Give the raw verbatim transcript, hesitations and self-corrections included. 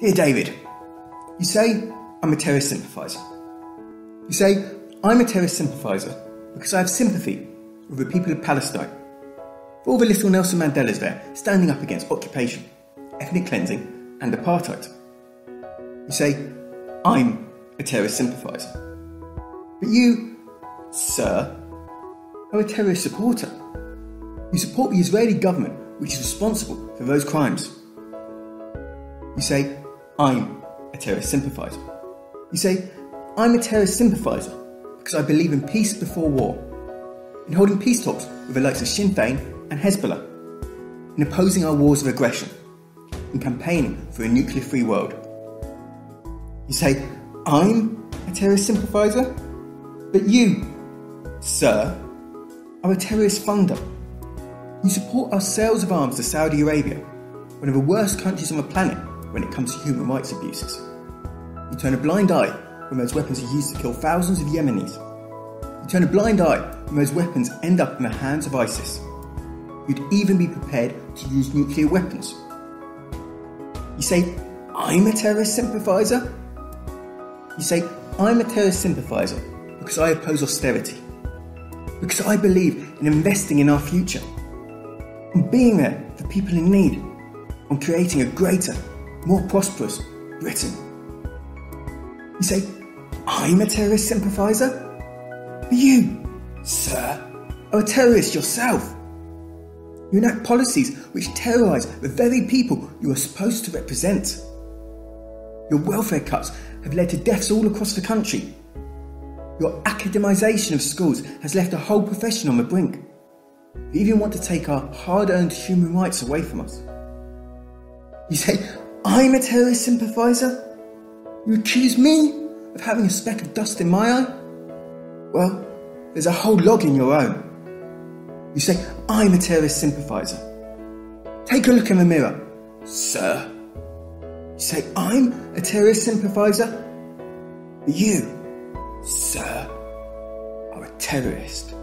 Dear David, you say I'm a terrorist sympathiser. You say I'm a terrorist sympathiser because I have sympathy with the people of Palestine. For all the little Nelson Mandelas there standing up against occupation, ethnic cleansing and apartheid. You say I'm a terrorist sympathiser. But you, sir, are a terrorist supporter. You support the Israeli government which is responsible for those crimes. You say I'm a terrorist sympathiser. You say, I'm a terrorist sympathiser because I believe in peace before war, in holding peace talks with the likes of Sinn Féin and Hezbollah, in opposing our wars of aggression, in campaigning for a nuclear-free world. You say, I'm a terrorist sympathiser, but you, sir, are a terrorist funder. You support our sales of arms to Saudi Arabia, one of the worst countries on the planet when it comes to human rights abuses. You turn a blind eye when those weapons are used to kill thousands of Yemenis. You turn a blind eye when those weapons end up in the hands of ISIS. You'd even be prepared to use nuclear weapons. You say, I'm a terrorist sympathiser? You say, I'm a terrorist sympathiser because I oppose austerity. Because I believe in investing in our future. On being there for people in need. On creating a greater, more prosperous Britain. You say, I'm a terrorist sympathiser? But you, sir, are a terrorist yourself. You enact policies which terrorise the very people you are supposed to represent. Your welfare cuts have led to deaths all across the country. Your academisation of schools has left a whole profession on the brink. You even want to take our hard-earned human rights away from us. You say, I'm a terrorist sympathiser? You accuse me of having a speck of dust in my eye? Well, there's a whole log in your own. You say, I'm a terrorist sympathiser. Take a look in the mirror, sir. You say, I'm a terrorist sympathiser? But you, sir, are a terrorist.